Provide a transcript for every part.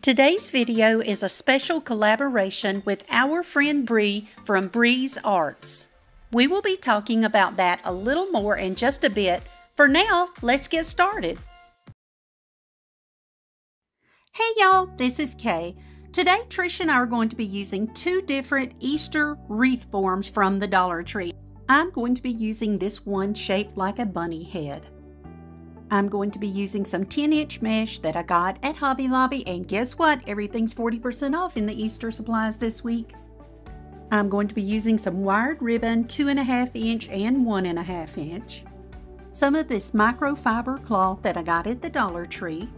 Today's video is a special collaboration with our friend Bree from Breeze Arts. We will be talking about that a little more in just a bit. For now, let's get started. Hey y'all, this is Kay. Today Trish and I are going to be using two different Easter wreath forms from the Dollar Tree. I'm going to be using this one shaped like a bunny head. I'm going to be using some 10-inch mesh that I got at Hobby Lobby, and guess what? Everything's 40% off in the Easter supplies this week. I'm going to be using some wired ribbon, 2.5 inch and 1.5 inch. Some of this microfiber cloth that I got at the Dollar Tree.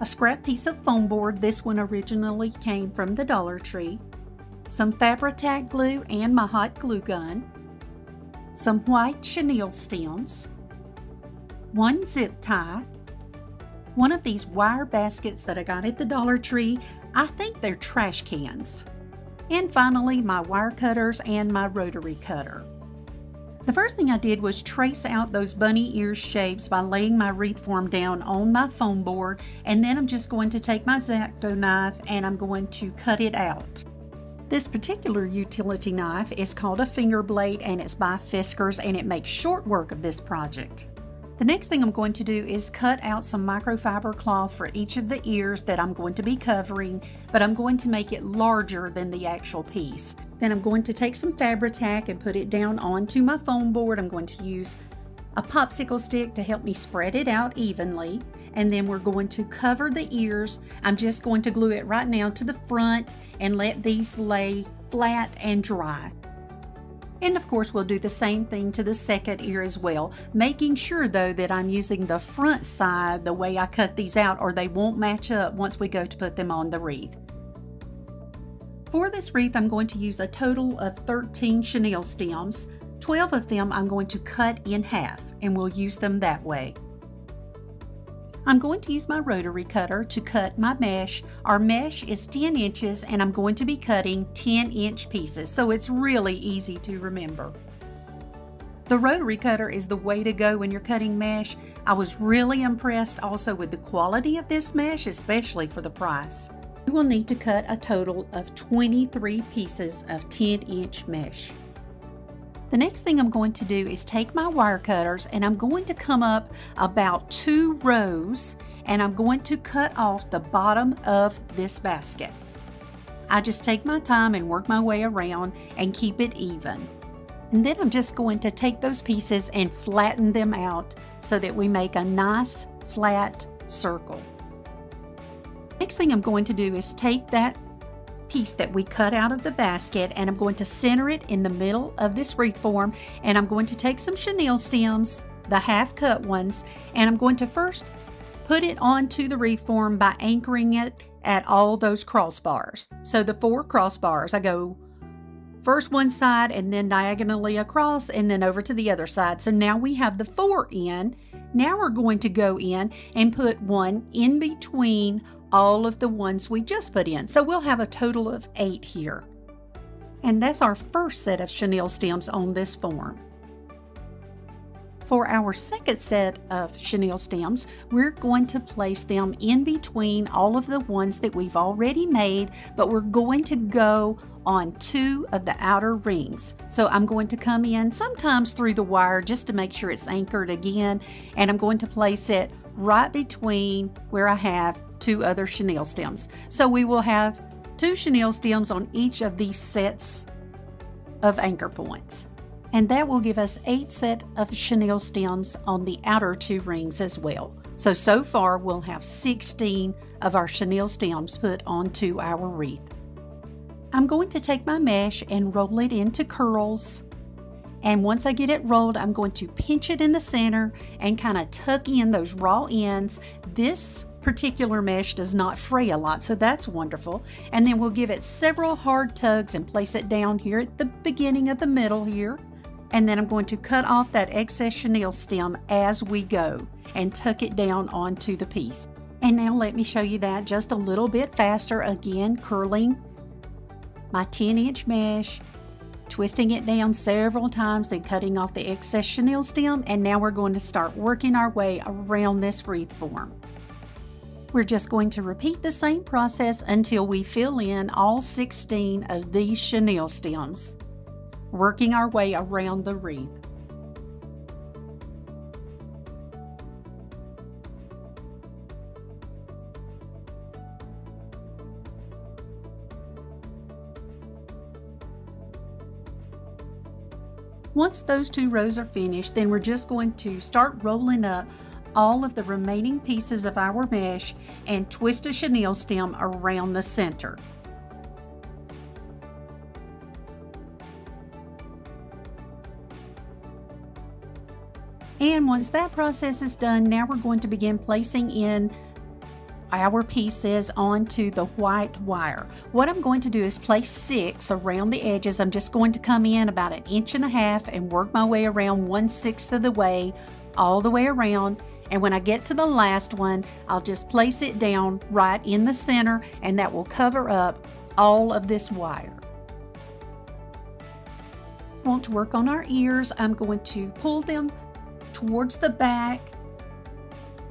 A scrap piece of foam board. This one originally came from the Dollar Tree. Some Fabri-Tac glue and my hot glue gun. Some white chenille stems. One zip tie, one of these wire baskets that I got at the Dollar Tree. I think they're trash cans. And finally, my wire cutters and my rotary cutter. The first thing I did was trace out those bunny ear shapes by laying my wreath form down on my foam board, and then I'm just going to take my Xacto knife and I'm going to cut it out. This particular utility knife is called a Finger Blade, and it's by Fiskars, and it makes short work of this project. The next thing I'm going to do is cut out some microfiber cloth for each of the ears that I'm going to be covering, but I'm going to make it larger than the actual piece. Then I'm going to take some Fabri-Tac and put it down onto my foam board. I'm going to use a popsicle stick to help me spread it out evenly. And then we're going to cover the ears. I'm just going to glue it right now to the front and let these lay flat and dry. And of course, we'll do the same thing to the second ear as well, making sure though that I'm using the front side the way I cut these out, or they won't match up once we go to put them on the wreath. For this wreath, I'm going to use a total of 13 chenille stems. 12 of them I'm going to cut in half, and we'll use them that way. I'm going to use my rotary cutter to cut my mesh. Our mesh is 10 inches and I'm going to be cutting 10-inch pieces, so it's really easy to remember. The rotary cutter is the way to go when you're cutting mesh. I was really impressed also with the quality of this mesh, especially for the price. You will need to cut a total of 23 pieces of 10-inch mesh. The next thing I'm going to do is take my wire cutters and I'm going to come up about 2 rows and I'm going to cut off the bottom of this basket. I just take my time and work my way around and keep it even. And then I'm just going to take those pieces and flatten them out so that we make a nice flat circle. Next thing I'm going to do is take that piece that we cut out of the basket and I'm going to center it in the middle of this wreath form, and I'm going to take some chenille stems, the half cut ones, and I'm going to first put it onto the wreath form by anchoring it at all those crossbars. So the 4 crossbars, I go first one side and then diagonally across and then over to the other side. So now we have the 4 in. Now we're going to go in and put one in between all of the ones we just put in. So we'll have a total of 8 here. And that's our first set of chenille stems on this form. For our second set of chenille stems, we're going to place them in between all of the ones that we've already made, but we're going to go on 2 of the outer rings. So I'm going to come in sometimes through the wire just to make sure it's anchored again, and I'm going to place it right between where I have 2 other chenille stems. So we will have 2 chenille stems on each of these sets of anchor points. And that will give us 8 set of chenille stems on the outer 2 rings as well. So far we'll have 16 of our chenille stems put onto our wreath. I'm going to take my mesh and roll it into curls. And once I get it rolled, I'm going to pinch it in the center and kind of tuck in those raw ends. This particular mesh does not fray a lot, so that's wonderful. And then we'll give it several hard tugs and place it down here at the beginning of the middle here. And then I'm going to cut off that excess chenille stem as we go and tuck it down onto the piece. And now let me show you that just a little bit faster. Again, curling my 10-inch mesh, twisting it down several times, then cutting off the excess chenille stem. And now we're going to start working our way around this wreath form. We're just going to repeat the same process until we fill in all 16 of these chenille stems, working our way around the wreath. Once those two rows are finished, then we're just going to start rolling up all of the remaining pieces of our mesh and twist a chenille stem around the center. And once that process is done, now we're going to begin placing in our pieces onto the white wire. What I'm going to do is place 6 around the edges. I'm just going to come in about 1.5 inches and work my way around 1/6 of the way all the way around, and when I get to the last one, I'll just place it down right in the center, and that will cover up all of this wire. I want to work on our ears. I'm going to pull them towards the back,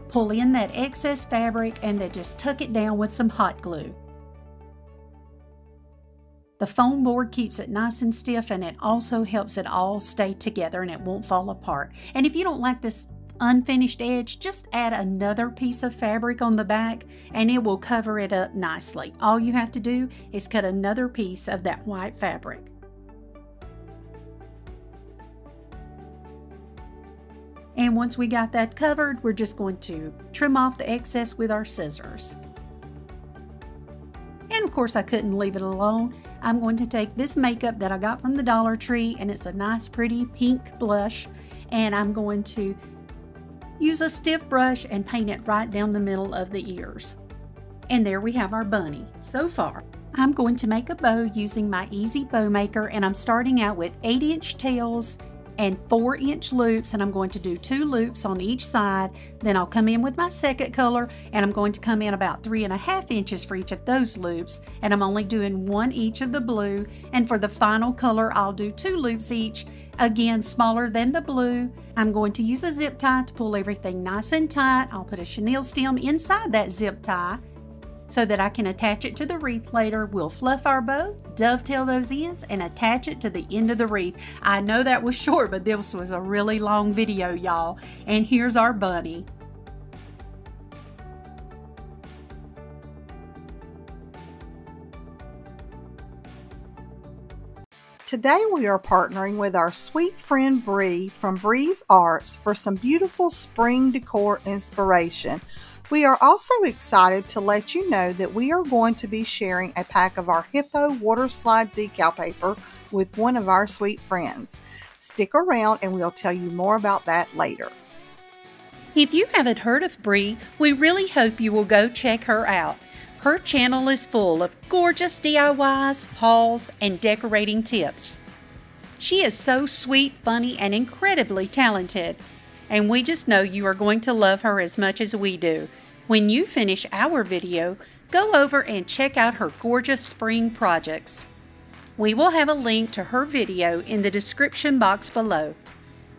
pull in that excess fabric, and then just tuck it down with some hot glue. The foam board keeps it nice and stiff, and it also helps it all stay together and it won't fall apart. And if you don't like this unfinished edge, just add another piece of fabric on the back and it will cover it up nicely. All you have to do is cut another piece of that white fabric. And once we got that covered, we're just going to trim off the excess with our scissors. And of course, I couldn't leave it alone. I'm going to take this makeup that I got from the Dollar Tree, and it's a nice pretty pink blush, and I'm going to use a stiff brush and paint it right down the middle of the ears. And there we have our bunny so far. I'm going to make a bow using my Easy Bow Maker, and I'm starting out with 8-inch tails and 4-inch loops, and I'm going to do 2 loops on each side. Then I'll come in with my second color, and I'm going to come in about 3.5 inches for each of those loops, and I'm only doing 1 each of the blue. And for the final color, I'll do 2 loops each, again smaller than the blue. I'm going to use a zip tie to pull everything nice and tight. I'll put a chenille stem inside that zip tie so that I can attach it to the wreath later. We'll fluff our bow, dovetail those ends, and attach it to the end of the wreath. I know that was short, but this was a really long video, y'all. And here's our bunny. Today we are partnering with our sweet friend Bree from Breeze Arts for some beautiful spring decor inspiration. We are also excited to let you know that we are going to be sharing a pack of our Hiipoo water slide decal paper with one of our sweet friends. Stick around and we'll tell you more about that later. If you haven't heard of Bree, we really hope you will go check her out. Her channel is full of gorgeous DIYs, hauls, and decorating tips. She is so sweet, funny, and incredibly talented. And we just know you are going to love her as much as we do. When you finish our video, go over and check out her gorgeous spring projects. We will have a link to her video in the description box below.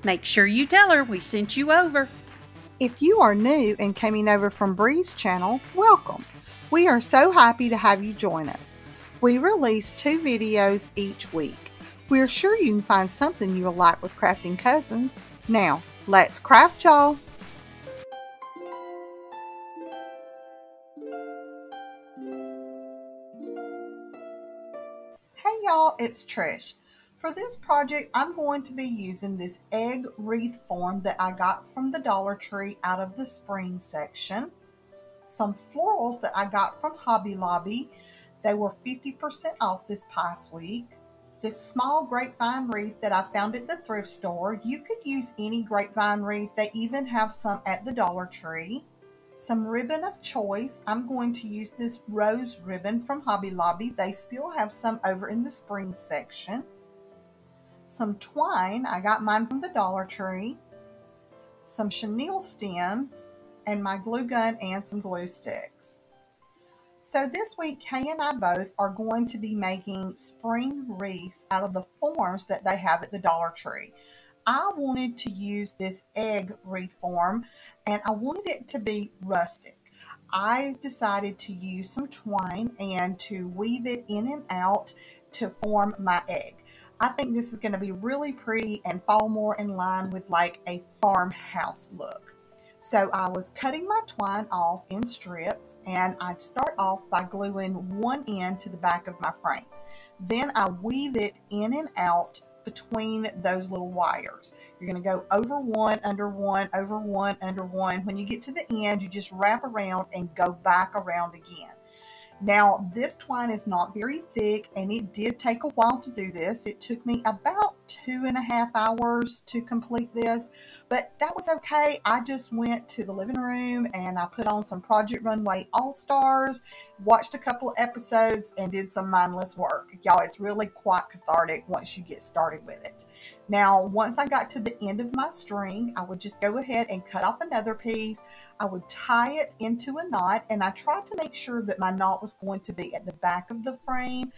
Make sure you tell her we sent you over. If you are new and coming over from Bree's channel, welcome. We are so happy to have you join us. We release 2 videos each week. We're sure you can find something you will like with Crafting Cousins. Now, let's craft, y'all! Hey y'all, it's Trish. For this project, I'm going to be using this egg wreath form that I got from the Dollar Tree out of the spring section. Some florals that I got from Hobby Lobby. They were 50% off this past week. This small grapevine wreath that I found at the thrift store. You could use any grapevine wreath. They even have some at the Dollar Tree. Some ribbon of choice. I'm going to use this rose ribbon from Hobby Lobby. They still have some over in the spring section. Some twine. I got mine from the Dollar Tree. Some chenille stems and my glue gun and some glue sticks. So this week, Kay and I both are going to be making spring wreaths out of the forms that they have at the Dollar Tree. I wanted to use this egg wreath form, and I wanted it to be rustic. I decided to use some twine and to weave it in and out to form my egg. I think this is going to be really pretty and fall more in line with like a farmhouse look. So I was cutting my twine off in strips, and I'd start off by gluing one end to the back of my frame. Then I weave it in and out between those little wires. You're going to go over one, under one, over one, under one. When you get to the end, you just wrap around and go back around again. Now, this twine is not very thick, and it did take a while to do this. It took me about 2.5 hours to complete this, but that was okay. I just went to the living room and I put on some Project Runway All-Stars, watched a couple of episodes, and did some mindless work. Y'all, it's really quite cathartic once you get started with it. Now, once I got to the end of my string, I would just go ahead and cut off another piece. I would tie it into a knot, and I tried to make sure that my knot was going to be at the back of the frame,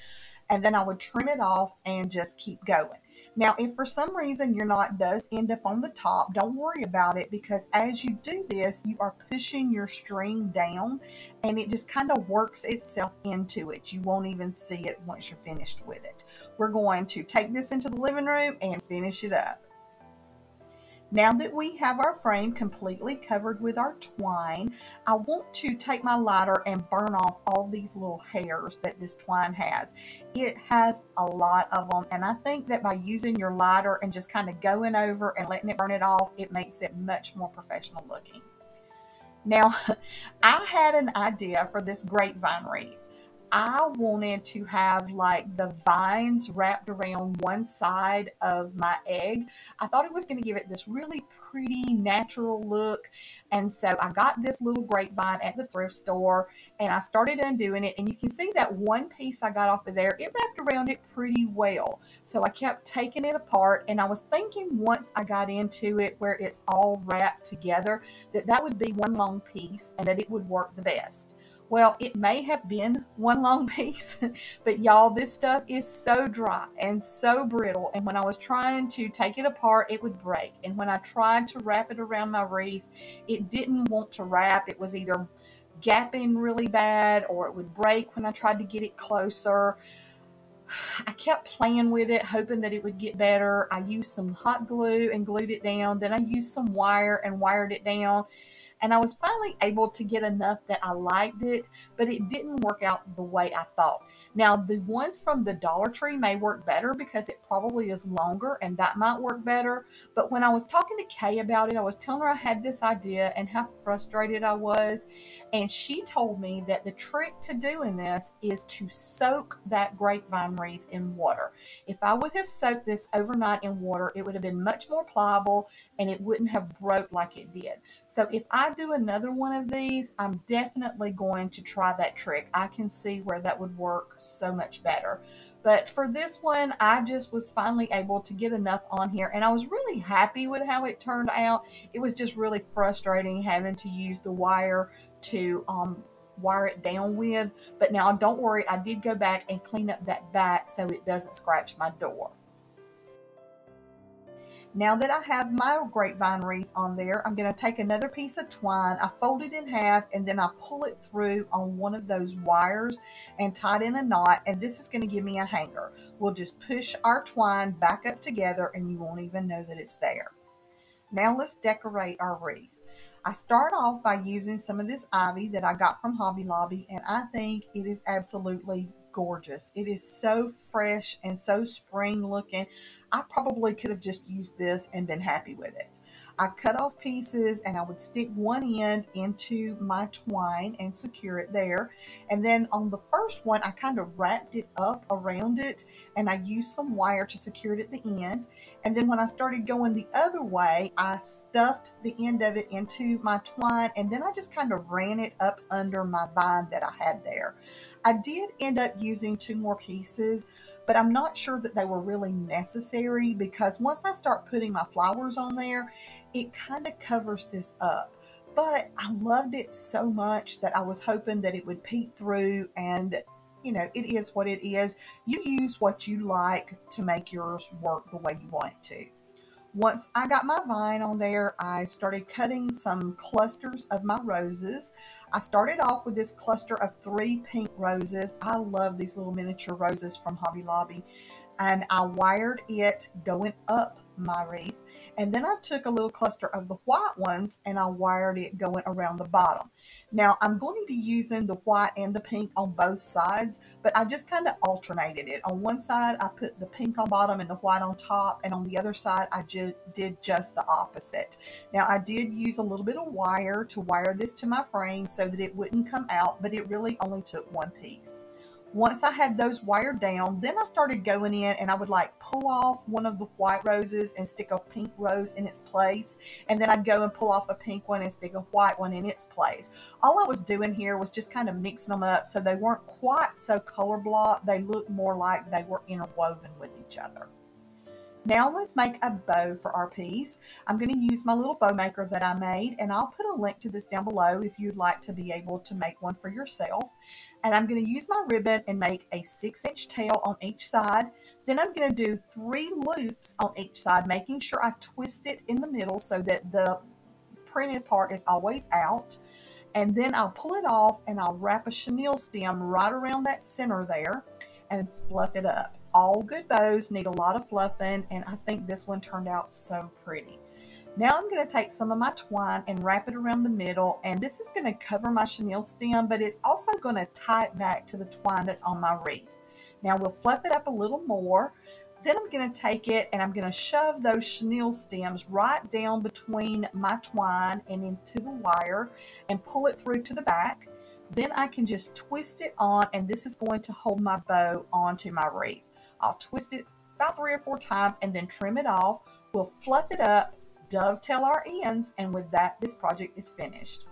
and then I would trim it off and just keep going. Now, if for some reason your knot does end up on the top, don't worry about it, because as you do this, you are pushing your string down and it just kind of works itself into it. You won't even see it once you're finished with it. We're going to take this into the living room and finish it up. Now that we have our frame completely covered with our twine, I want to take my lighter and burn off all these little hairs that this twine has. It has a lot of them, and I think that by using your lighter and just kind of going over and letting it burn it off, it makes it much more professional looking. Now, I had an idea for this grapevine wreath. I wanted to have like the vines wrapped around one side of my egg. I thought it was going to give it this really pretty natural look. And so I got this little grapevine at the thrift store and I started undoing it. And you can see that one piece I got off of there, it wrapped around it pretty well. So I kept taking it apart, and I was thinking once I got into it where it's all wrapped together, that that would be one long piece and that it would work the best. Well, it may have been one long piece, but y'all, this stuff is so dry and so brittle. And when I was trying to take it apart, it would break. And when I tried to wrap it around my wreath, it didn't want to wrap. It was either gapping really bad or it would break when I tried to get it closer. I kept playing with it, hoping that it would get better. I used some hot glue and glued it down. Then I used some wire and wired it down. And I was finally able to get enough that I liked it, but it didn't work out the way I thought. Now, the ones from the Dollar Tree may work better because it probably is longer, and that might work better. But when I was talking to Kay about it, I was telling her I had this idea and how frustrated I was. And she told me that the trick to doing this is to soak that grapevine wreath in water. If I would have soaked this overnight in water, it would have been much more pliable and it wouldn't have broke like it did. So if I do another one of these, I'm definitely going to try that trick. I can see where that would work so much better. But for this one, I just was finally able to get enough on here, and I was really happy with how it turned out. It was just really frustrating having to use the wire to wire it down with. But now don't worry, I did go back and clean up that back so it doesn't scratch my door. Now that I have my grapevine wreath on there, I'm going to take another piece of twine. I fold it in half and then I pull it through on one of those wires and tie it in a knot. And this is going to give me a hanger. We'll just push our twine back up together and you won't even know that it's there. Now let's decorate our wreath. I start off by using some of this ivy that I got from Hobby Lobby, and I think it is absolutely gorgeous. It is so fresh and so spring looking. I probably could have just used this and been happy with it. I cut off pieces and I would stick one end into my twine and secure it there. And then on the first one, I kind of wrapped it up around it and I used some wire to secure it at the end. And then when I started going the other way, I stuffed the end of it into my twine and then I just kind of ran it up under my vine that I had there. I did end up using 2 more pieces, but I'm not sure that they were really necessary because once I start putting my flowers on there, it kind of covers this up. But I loved it so much that I was hoping that it would peek through, and you know, it is what it is. You use what you like to make yours work the way you want it to. Once I got my vine on there, I started cutting some clusters of my roses. I started off with this cluster of 3 pink roses. I love these little miniature roses from Hobby Lobby. And I wired it going up my wreath. And then I took a little cluster of the white ones and I wired it going around the bottom. Now I'm going to be using the white and the pink on both sides, but I just kind of alternated it. On one side, I put the pink on bottom and the white on top. And on the other side, I just did just the opposite. Now I did use a little bit of wire to wire this to my frame so that it wouldn't come out, but it really only took one piece. Once I had those wired down, then I started going in and I would like pull off one of the white roses and stick a pink rose in its place. And then I'd go and pull off a pink one and stick a white one in its place. All I was doing here was just kind of mixing them up so they weren't quite so color blocked. They looked more like they were interwoven with each other. Now let's make a bow for our piece. I'm going to use my little bow maker that I made, and I'll put a link to this down below if you'd like to be able to make one for yourself. And I'm going to use my ribbon and make a 6-inch tail on each side. Then I'm going to do 3 loops on each side, making sure I twist it in the middle so that the printed part is always out. And then I'll pull it off and I'll wrap a chenille stem right around that center there and fluff it up. All good bows need a lot of fluffing, and I think this one turned out so pretty. Now I'm going to take some of my twine and wrap it around the middle, and this is going to cover my chenille stem, but it's also going to tie it back to the twine that's on my wreath. Now we'll fluff it up a little more. Then I'm going to take it and I'm going to shove those chenille stems right down between my twine and into the wire and pull it through to the back. Then I can just twist it on, and this is going to hold my bow onto my wreath. I'll twist it about 3 or 4 times and then trim it off. We'll fluff it up, dovetail our ends, and with that, this project is finished.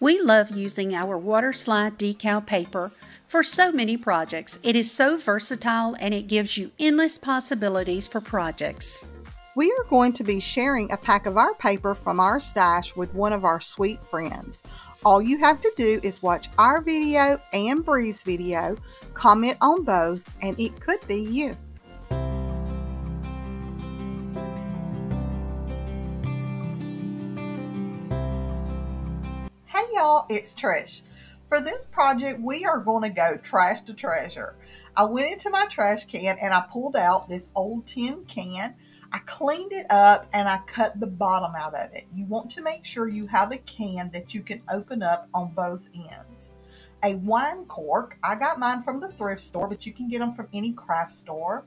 We love using our water slide decal paper for so many projects. It is so versatile and it gives you endless possibilities for projects. We are going to be sharing a pack of our paper from our stash with one of our sweet friends. All you have to do is watch our video and Bree's video, comment on both, and it could be you. Y'all, it's Trish. For this project, we are going to go trash to treasure. I went into my trash can and I pulled out this old tin can. I cleaned it up and I cut the bottom out of it. You want to make sure you have a can that you can open up on both ends. A wine cork. I got mine from the thrift store, but you can get them from any craft store.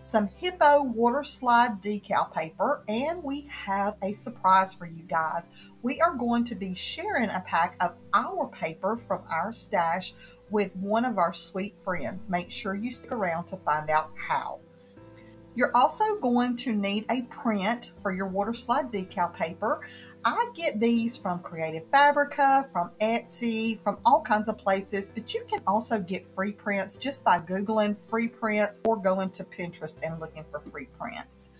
Some Hiipoo water slide decal paper, and we have a surprise for you guys. We are going to be sharing a pack of our paper from our stash with one of our sweet friends. Make sure you stick around to find out how. You're also going to need a print for your water slide decal paper. I get these from Creative Fabrica, from Etsy, from all kinds of places, but you can also get free prints just by Googling free prints or going to Pinterest and looking for free prints.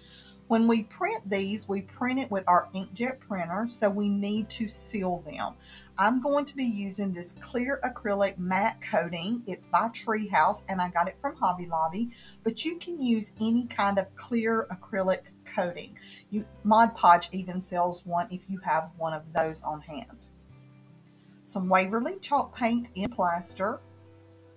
When we print these, we print it with our inkjet printer, so we need to seal them. I'm going to be using this clear acrylic matte coating. It's by Treehouse, and I got it from Hobby Lobby, but you can use any kind of clear acrylic coating. Mod Podge even sells one if you have one of those on hand. Some Waverly chalk paint in plaster.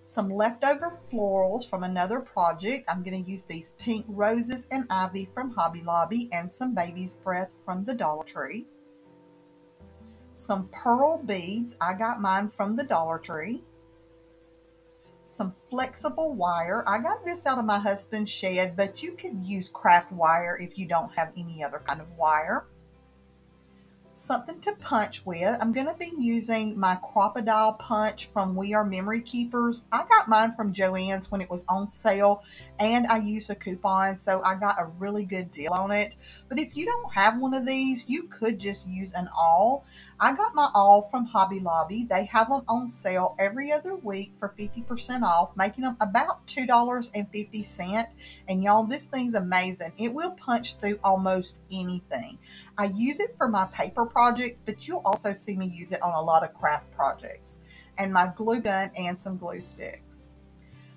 Some leftover florals from another project. I'm going to use these pink roses and ivy from Hobby Lobby and some baby's breath from the Dollar Tree. Some pearl beads. I got mine from the Dollar Tree. Some flexible wire. I got this out of my husband's shed, but you could use craft wire if you don't have any other kind of wire. something to punch with. I'm going to be using my Crop-A-Dial punch from We Are Memory Keepers. I got mine from Joann's when it was on sale, and I used a coupon, so I got a really good deal on it. But if you don't have one of these, you could just use an awl. I got my awl from Hobby Lobby. They have them on sale every other week for 50% off, making them about $2.50. And y'all, this thing's amazing. It will punch through almost anything. I use it for my paper projects, but you'll also see me use it on a lot of craft projects, and my glue gun and some glue sticks.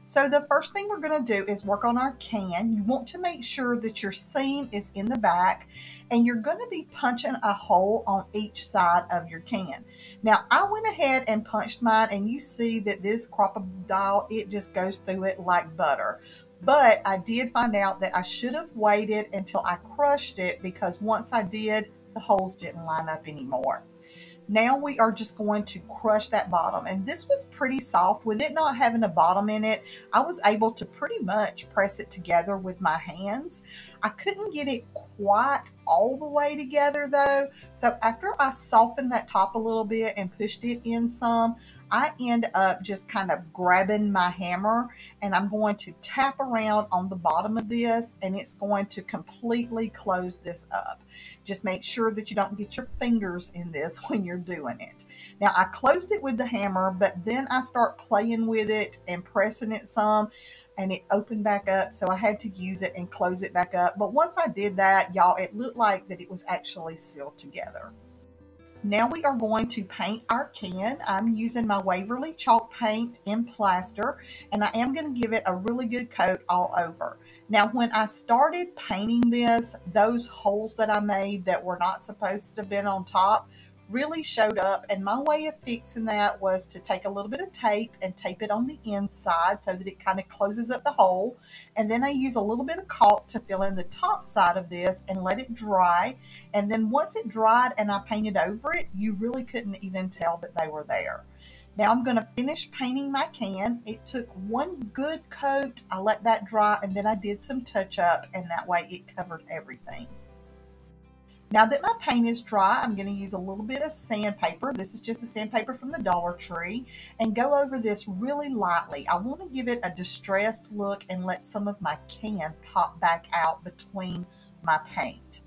So the first thing we're going to do is work on our can. You want to make sure that your seam is in the back, and you're going to be punching a hole on each side of your can. Now, I went ahead and punched mine, and you see that this Crop-A-Dial, it just goes through it like butter. But I did find out that I should have waited until I crushed it, because once I did, the holes didn't line up anymore. Now we are just going to crush that bottom. And this was pretty soft. With it not having a bottom in it, I was able to pretty much press it together with my hands. I couldn't get it quite all the way together though. So after I softened that top a little bit and pushed it in some, I end up just kind of grabbing my hammer, and I'm going to tap around on the bottom of this, and it's going to completely close this up. Just make sure that you don't get your fingers in this when you're doing it. Now, I closed it with the hammer, but then I start playing with it and pressing it some, and it opened back up, so I had to use it and close it back up. But once I did that, y'all, it looked like that it was actually sealed together. Now we are going to paint our can. I'm using my Waverly chalk paint in plaster, and I am going to give it a really good coat all over. Now, when I started painting this, those holes that I made that were not supposed to have been on top really showed up, and my way of fixing that was to take a little bit of tape and tape it on the inside so that it kind of closes up the hole, and then I use a little bit of caulk to fill in the top side of this and let it dry. And then once it dried and I painted over it, you really couldn't even tell that they were there. Now I'm going to finish painting my can. It took one good coat. I let that dry, and then I did some touch up, and that way it covered everything. Now that my paint is dry, I'm going to use a little bit of sandpaper. This is just the sandpaper from the Dollar Tree, and go over this really lightly. I want to give it a distressed look and let some of my can pop back out between my paint.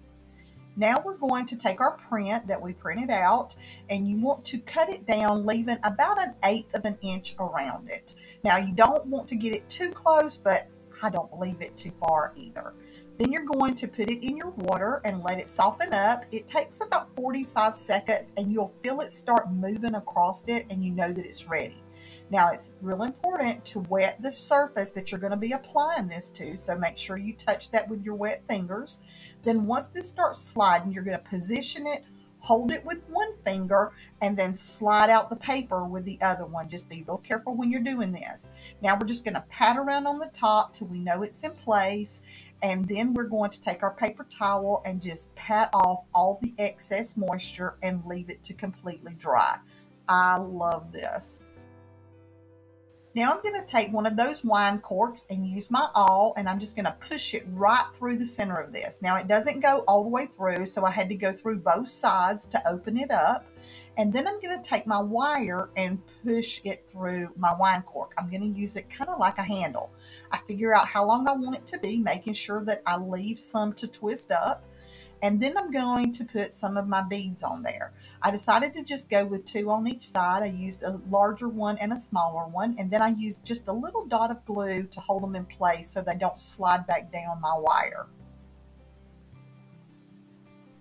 Now we're going to take our print that we printed out, and you want to cut it down, leaving about 1/8 of an inch around it. Now you don't want to get it too close, but I don't leave it too far either. Then you're going to put it in your water and let it soften up. It takes about 45 seconds, and you'll feel it start moving across it, and you know that it's ready. Now, it's real important to wet the surface that you're going to be applying this to, so make sure you touch that with your wet fingers. Then once this starts sliding, you're going to position it, hold it with one finger, and then slide out the paper with the other one. Just be real careful when you're doing this. Now we're just going to pat around on the top till we know it's in place, and then we're going to take our paper towel and just pat off all the excess moisture and leave it to completely dry. I love this. Now I'm going to take one of those wine corks and use my awl, and I'm just going to push it right through the center of this. Now it doesn't go all the way through, so I had to go through both sides to open it up. And then I'm going to take my wire and push it through my wine cork. I'm going to use it kind of like a handle. I figure out how long I want it to be, making sure that I leave some to twist up. And then I'm going to put some of my beads on there. I decided to just go with 2 on each side. I used a larger one and a smaller one. And then I used just a little dot of glue to hold them in place so they don't slide back down my wire.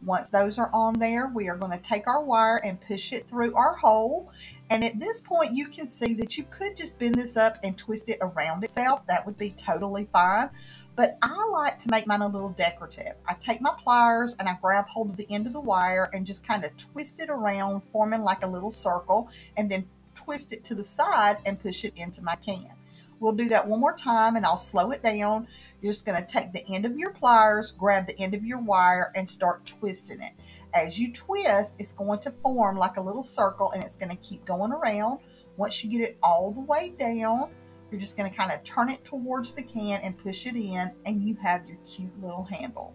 Once those are on there, we are going to take our wire and push it through our hole. And at this point, you can see that you could just bend this up and twist it around itself. That would be totally fine. But I like to make mine a little decorative. I take my pliers and I grab hold of the end of the wire and just kind of twist it around, forming like a little circle, and then twist it to the side and push it into my can. We'll do that one more time, and I'll slow it down. You're just going to take the end of your pliers, grab the end of your wire, and start twisting it. As you twist, it's going to form like a little circle, and it's going to keep going around. Once you get it all the way down, you're just going to kind of turn it towards the can and push it in, and you have your cute little handle.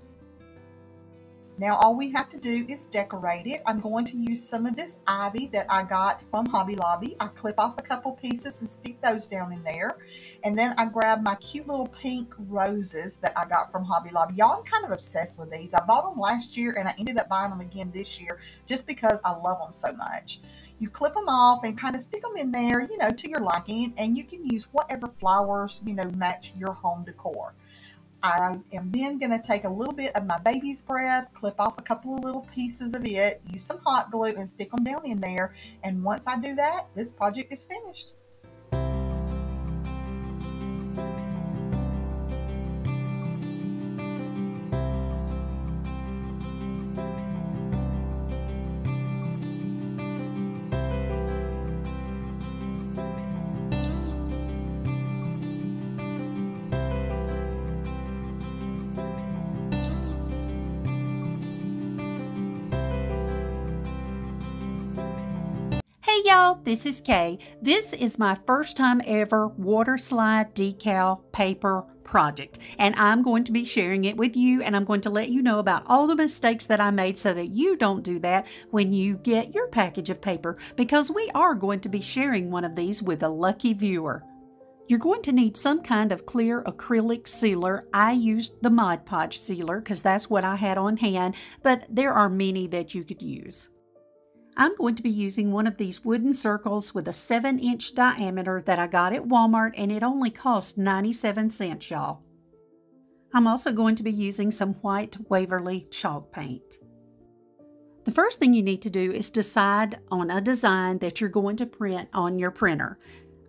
Now all we have to do is decorate it. I'm going to use some of this ivy that I got from Hobby Lobby. I clip off a couple pieces and stick those down in there. And then I grab my cute little pink roses that I got from Hobby Lobby. Y'all, I'm kind of obsessed with these. I bought them last year and I ended up buying them again this year just because I love them so much. You clip them off and kind of stick them in there, you know, to your liking. And you can use whatever flowers, you know, match your home decor. I am then going to take a little bit of my baby's breath, clip off a couple of little pieces of it, use some hot glue and stick them down in there. And once I do that, this project is finished. Y'all, this is Kay. This is my first time ever water slide decal paper project, and I'm going to be sharing it with you, and I'm going to let you know about all the mistakes that I made so that you don't do that when you get your package of paper, because we are going to be sharing one of these with a lucky viewer. You're going to need some kind of clear acrylic sealer. I used the Mod Podge sealer because that's what I had on hand, but there are many that you could use. I'm going to be using one of these wooden circles with a 7-inch diameter that I got at Walmart, and it only cost 97 cents, y'all. I'm also going to be using some white Waverly chalk paint. The first thing you need to do is decide on a design that you're going to print on your printer.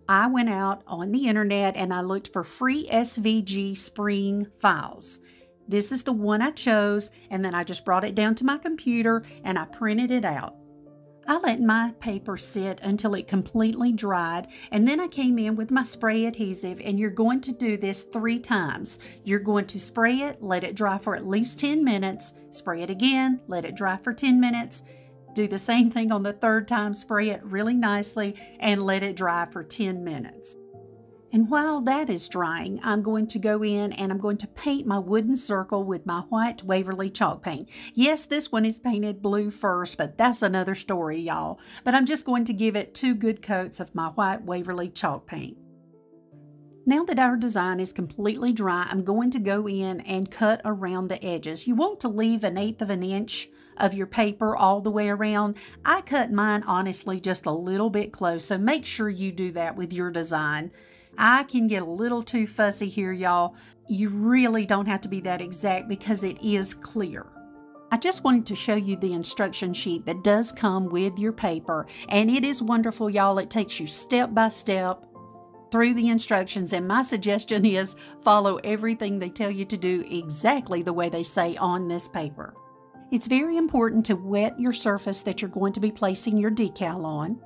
I went out on the internet and I looked for free SVG spring files. This is the one I chose, and then I just brought it down to my computer and I printed it out. I let my paper sit until it completely dried, and then I came in with my spray adhesive, and you're going to do this 3 times. You're going to spray it, let it dry for at least 10 minutes, spray it again, let it dry for 10 minutes, do the same thing on the 3rd time, spray it really nicely, and let it dry for 10 minutes. And while that is drying, I'm going to go in and I'm going to paint my wooden circle with my white Waverly chalk paint. Yes, this one is painted blue first, but that's another story, y'all. But I'm just going to give it 2 good coats of my white Waverly chalk paint. Now that our design is completely dry, I'm going to go in and cut around the edges. You want to leave 1/8 of an inch of your paper all the way around. I cut mine honestly just a little bit close, so make sure you do that with your design. I can get a little too fussy here, y'all. You really don't have to be that exact because it is clear. I just wanted to show you the instruction sheet that does come with your paper, and it is wonderful, y'all. It takes you step by step through the instructions, and my suggestion is follow everything they tell you to do exactly the way they say on this paper. It's very important to wet your surface that you're going to be placing your decal on.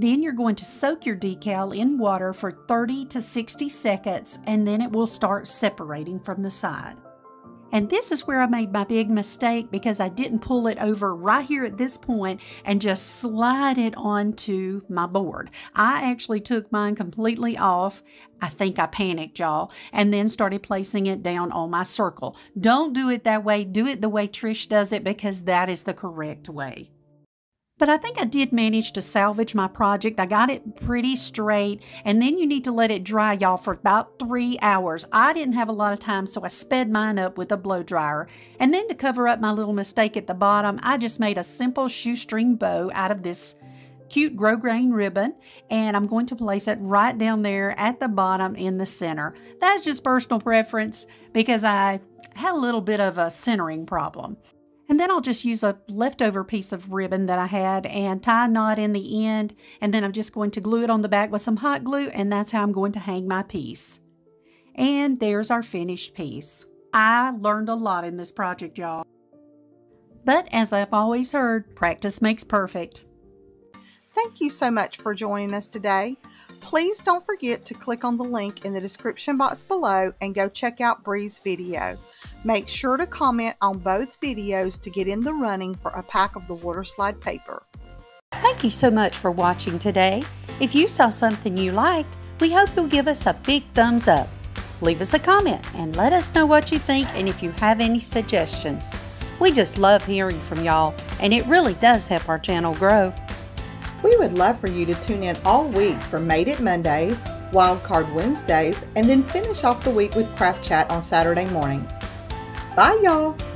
Then you're going to soak your decal in water for 30 to 60 seconds, and then it will start separating from the side. And this is where I made my big mistake, because I didn't pull it over right here at this point and just slide it onto my board. I actually took mine completely off. I think I panicked, y'all, and then started placing it down on my circle. Don't do it that way. Do it the way Trish does it, because that is the correct way. But I think I did manage to salvage my project. I got it pretty straight, and then you need to let it dry, y'all, for about 3 hours. I didn't have a lot of time, so I sped mine up with a blow dryer. And then to cover up my little mistake at the bottom, I just made a simple shoestring bow out of this cute grosgrain ribbon, and I'm going to place it right down there at the bottom in the center. That's just personal preference, because I had a little bit of a centering problem. And then I'll just use a leftover piece of ribbon that I had and tie a knot in the end. And then I'm just going to glue it on the back with some hot glue. And that's how I'm going to hang my piece. And there's our finished piece. I learned a lot in this project, y'all. But as I've always heard, practice makes perfect. Thank you so much for joining us today. Please don't forget to click on the link in the description box below and go check out Bree's video. Make sure to comment on both videos to get in the running for a pack of the water slide paper. Thank you so much for watching today. If you saw something you liked, we hope you'll give us a big thumbs up. Leave us a comment and let us know what you think and if you have any suggestions. We just love hearing from y'all, and it really does help our channel grow. We would love for you to tune in all week for Made It Mondays, Wildcard Wednesdays, and then finish off the week with Craft Chat on Saturday mornings. Bye, y'all!